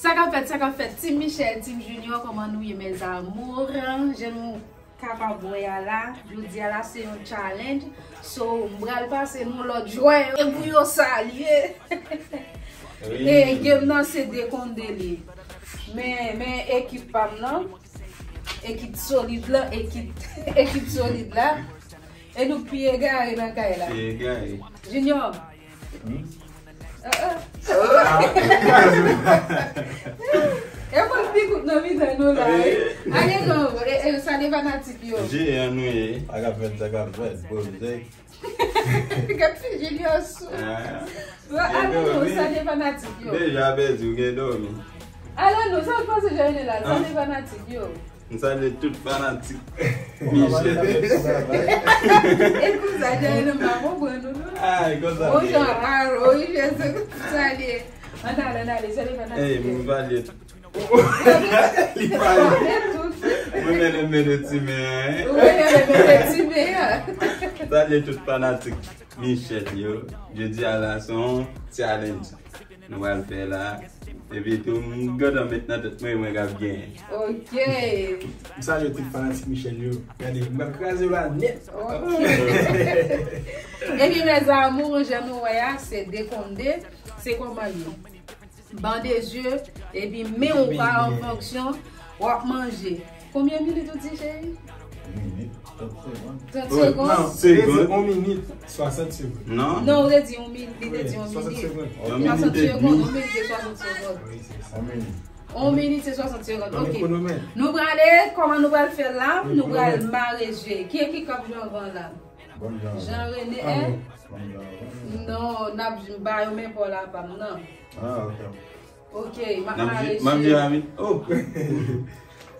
Ça qu'a fait, Tim Michel, Tim Junior, comment nous y mes amours. Je nous capable là. Je vous dis là, c'est un challenge. So, on va passer nous l'autre joie. Et pour yo saluer. Et game là, c'est décondélé. Mais équipe pas là. Équipe solide là, équipe solide là. Et nous puis égaré dans caille là. Égaré. Junior. Epi tou m gada met nan tèt mwen gaf gen. OK. M salye tout fanatik Michel yo. Gade, m krasé la net. OK. Et puis mes amours, j'aime voya, c'est décondé, c'est comment yo. Ban des yeux et puis mais on pas en fonction, on va manger. Combien minutes tu dis chérie? 30 secondes. Non, c'est 1 minute 60 secondes. Non, non, on a dit 1 minute, il a dit 1 minute. 60 secondes. 60 secondes, 1 minute c'est 60 secondes. Oui, c'est ça. 1 minute c'est 60 secondes. OK. Nous allons comment nous allons faire là? Nous allons marier. Qui est qui comme Jean-René là? Jean-René est? Non, n'a pas eu même pour la femme, non. Ah, OK. OK, marier.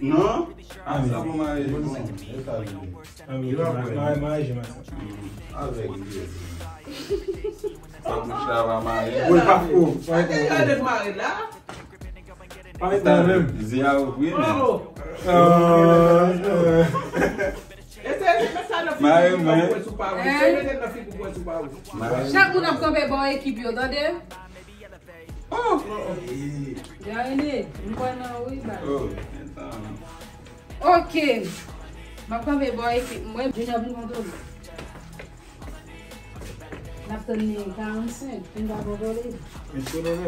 Non? Ah, ça pour Marie-Je. Marie-Je, ah, I'm after me, down soon, and I will go in. It's you love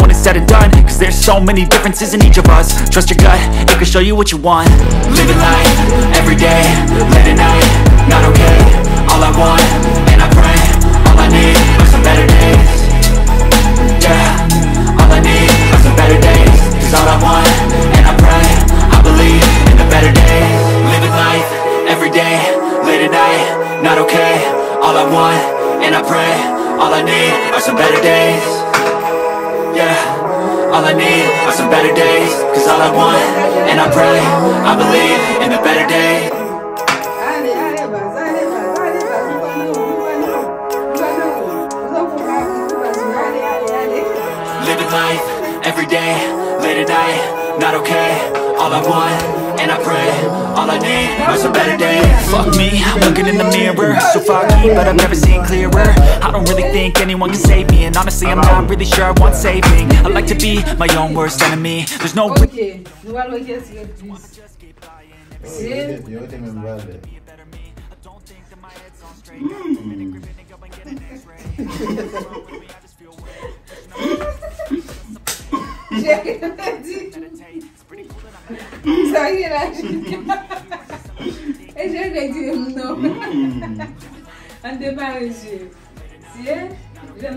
when it's said and done, cause there's so many differences in each of us. Trust your gut, it can show you what you want. Living life, everyday, late at night, not okay. All I want, and I pray, all I need are some better days. Yeah, all I need are some better days. Cause all I want, and I pray, I believe in the better days. Living life, everyday, late at night, not okay. All I want, and I pray, all I need are some better days. Yeah, all I need are some better days. Cause all I want, and I pray, I believe in the better days. Living life, everyday, late at night, not okay. All I want, and I pray, all I need are some better days. Fuck me, looking in the mirror, so foggy, but I've never seen clearer. I don't really think anyone can save me, and honestly, I'm not really sure I want saving. I like to be my own worst enemy. There's no way. Okay, no one will just get this. See? You already remember. Sorry, I didn't. I didn't do it. No. And the marriage. See? You are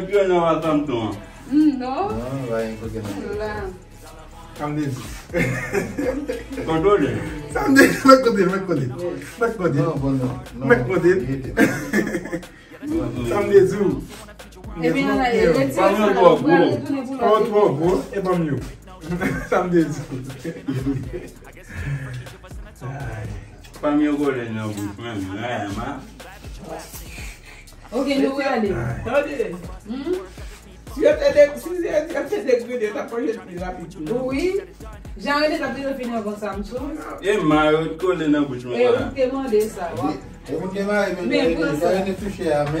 doing our something. No. No, I ain't cooking. Come this. Control it. Something. Make it. No. Someday zoo. Okay, no, where are they? How did Oui, j'ai envie de t'appeler de finir comme ça. Et ma colle est dans le bouchon. Et vous demandez ça. Et vous demandez, vous allez toucher à moi.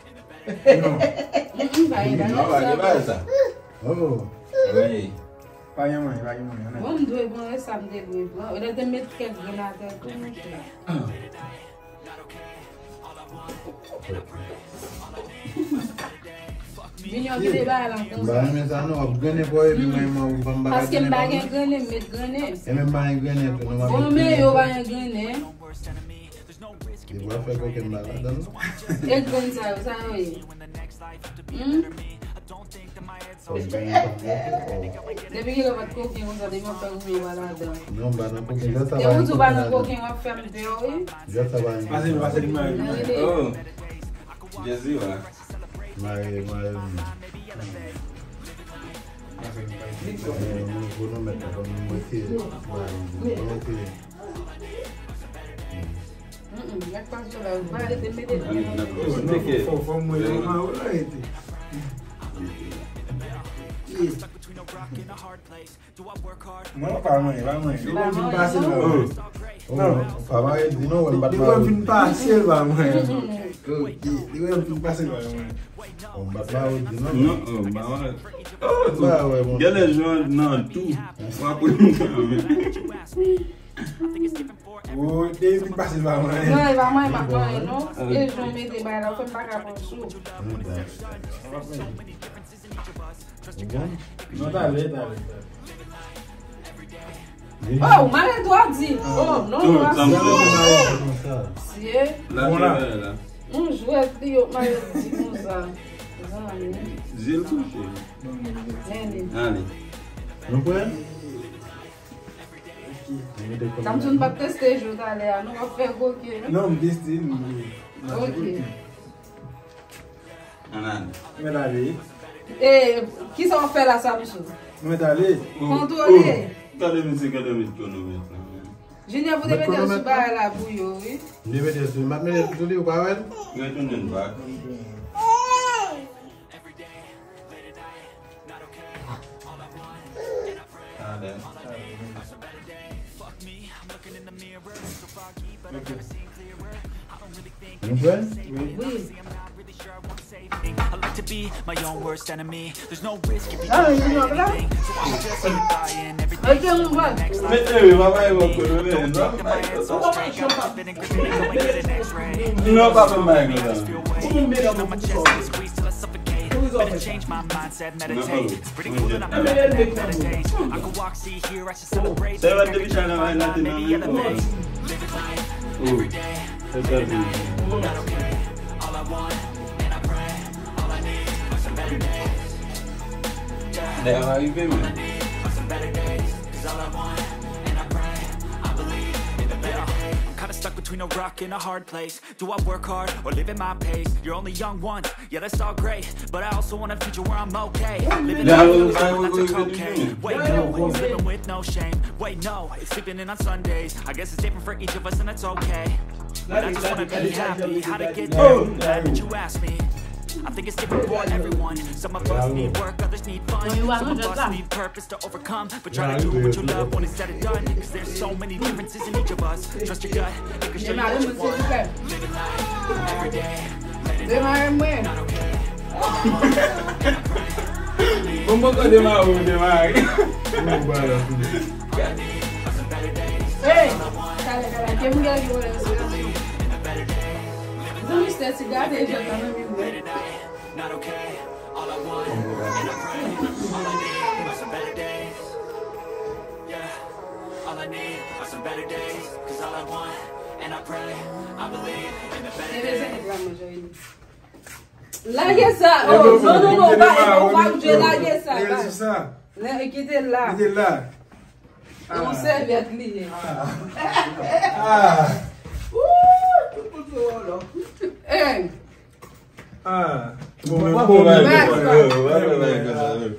Oh, David, you pass it by my hand. No, it's by my hand, you know? It's by my hand, it's by my hand. So many differences in each of us. Trust your gut. Not that late, that late. Oh, my hand was it. Oh, no, no, no. No, see? Voilà. No, je vais te dire, my hand was it, comme ça. Zil couché. Allez. Non, quoi? Samson va tester, je vais aller à nous faire coquer. Non, mais c'est une. Ok. Anand. Mais d'aller. Eh, qui s'en fait la Samson? Mais d'aller. Contrôler. D'aller, mais c'est quand même une connerie. Je n'ai pas de mettre sur le bar là pour vous, oui. Je vais mettre sur le bar. Mais tu dis au bar? Je vais tourner le bar. Ah, d'accord. I like to be my own worst enemy. There's no risk if you don't everything. So I'm just buying everything. Better change my mindset, meditate. It's pretty cool that I'm meditate. I could walk, see, hear, I should celebrate. Every day, not okay. All I want, and I pray. All I need are some better days. Yeah, all I need are some better days. Cause all I want, and I pray. I believe in the better days. I'm kinda stuck between a rock and a hard place. Do I work hard or live at my pace? You're only young once, yeah, that's all great. But I also want a future where I'm okay. Living with no shame. Wait, no, it's sleeping in on Sundays. I guess it's different for each of us and that's okay. But I just want to be happy. How to get there? Glad that you asked me. I think it's different for everyone. Some of us need work, others need fun. Some of us need purpose to overcome. But try to do what you love when it's said and done. Because there's so many differences in each of us. Trust your gut, because you're not what you want. Living life every day. Not okay. Not okay. All I want and I pray. All I need are some better days. Yeah. All I need are some better days. Cause all I want and I pray. I believe in the better days. Like yes, sir. Oh, no. Like yes, sir. Like yes, sir. Não serve a cliente. Ah. Hey. Ah, vou me empolgar.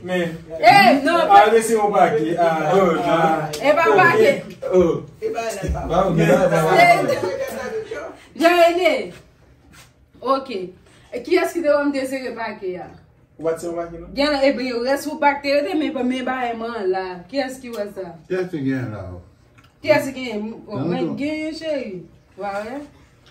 Não. Ah, deixa eu bater. Ah, é para bater. Oh. Já ele. Ok. Aqui acho que deu um desejo para que já. What's your back? Já é bem. O resto bater também para me bater mal lá. Que acho que vai ser. Já cheguei lá. Que acho que o meu ganho cheio. Vai.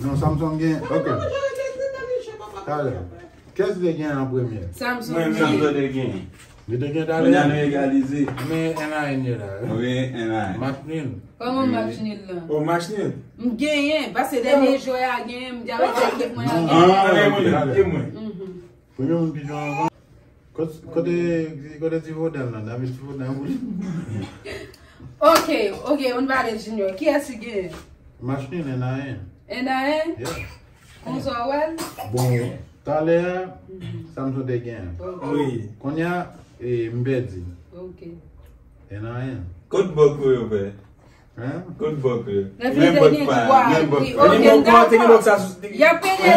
Não, Samsung ganha. Ok. Tá lá. Qu'est-ce que tu as en premier? Samsung. Tu as égalisé. Mais oui, comment Machinil? Oh, Machinil? Je gagne, parce que les derniers jours, je gagne. Ok, on va aller, Junior. Qui est-ce qui gagne? Machinil, il y en a un. On s'en va? Bon. Talher, Samsung de gain. Oui. Konya et Mbedi. Ok. Et rien. Code beaucoup, ouais. Hein? Code beaucoup. Même beaucoup pas. Même beaucoup. Même beaucoup. T'es qui donc ça? Y a pédé.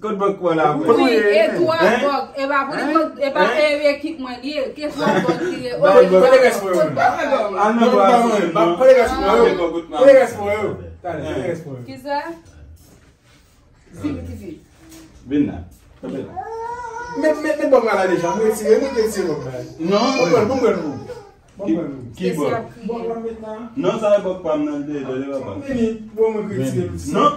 Code beaucoup là. Oui. Et toi, beaucoup. Et bah pour et bah équipe moi dire qu'est-ce qu'on doit dire. Bah les gars pour eux. Ah non bah. Bah les gars pour eux. Bah les gars pour eux. Talher, les gars pour eux. Qui ça? Si. Bina, mais bon là déjà, mais non, qui bon? Non, ça va pas me demander de le voir. Non,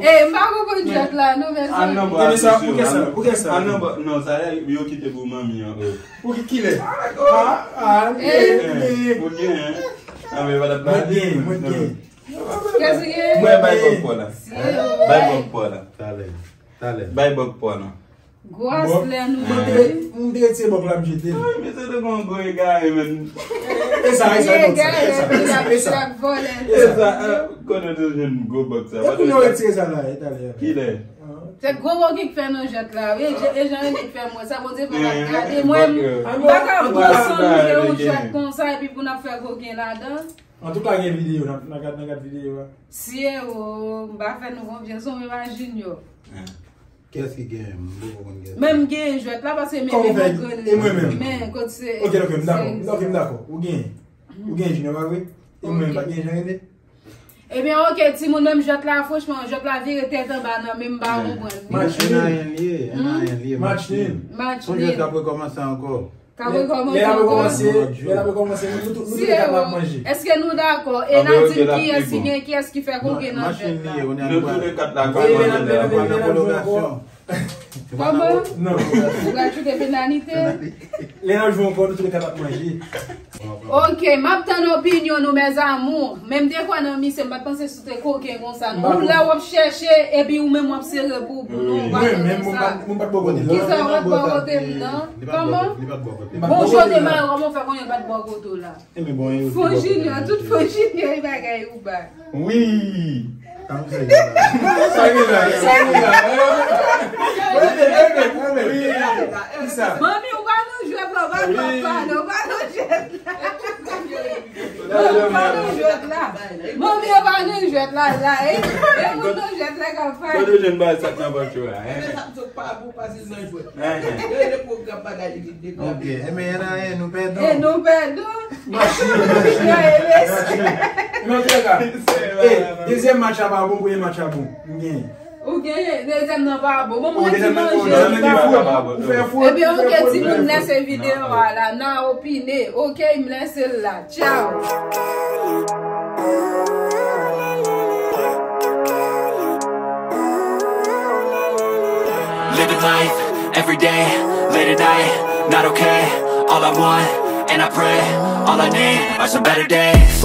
eh, Marco conduit là, non mais ah non, pourquoi ça? Ah non, non, ça y est, il faut quitter pour mamie. Pour qui est? Pour qui? Ah mais voilà, pas bien. Qu'est-ce que c'est? Ouais, bye pour là. Bye pour là. T'allais. Bye pour là. Gosse là, nous. On dirait que c'est bon là, j'étais. Mais c'est le bon gars, même. Essa quando eu tenho go box agora eu não vou tirar essa lá Itália que é você go box que fez no jet lá e já ele fez moi ça você vai regarder moi baga o som que eu já consegue para não fazer alguém lá dentro en tout cas vídeo na vídeo se eu ba fazer no convenção imagino qu'est-ce qui gagne même gagne jet lá parce que mais quando você ok d'accord o gagne o gagne não vai ver o mesmo vai ganhar. Eh bien, ok, si mon homme jette la franchement, jette la vérité tête en bas, non, même pas au point. Match nul. On jette après commencer encore. Quand vous commencez, nous tous à manger. Est-ce que nous d'accord? Et nous dit qui est-ce qui fait qu'on gagne? Match nul, on est à la comment? Non. Vous avez des pénalités? Les gens jouent encore, nous tous à manger. Ok, ma petite opinion, nous mes amours, même des fois, non, c'est pas penser sur tes coquins comme ça. Nous là, on cherche et puis ou même on observe pour nous. Pas Não, o que é não babo, vamos fazer o que é nessa vídeo lá na opinião, o que é nessa lá, tchau. Living life every day, late at night, not okay. All I want and I pray, all I need are some better days.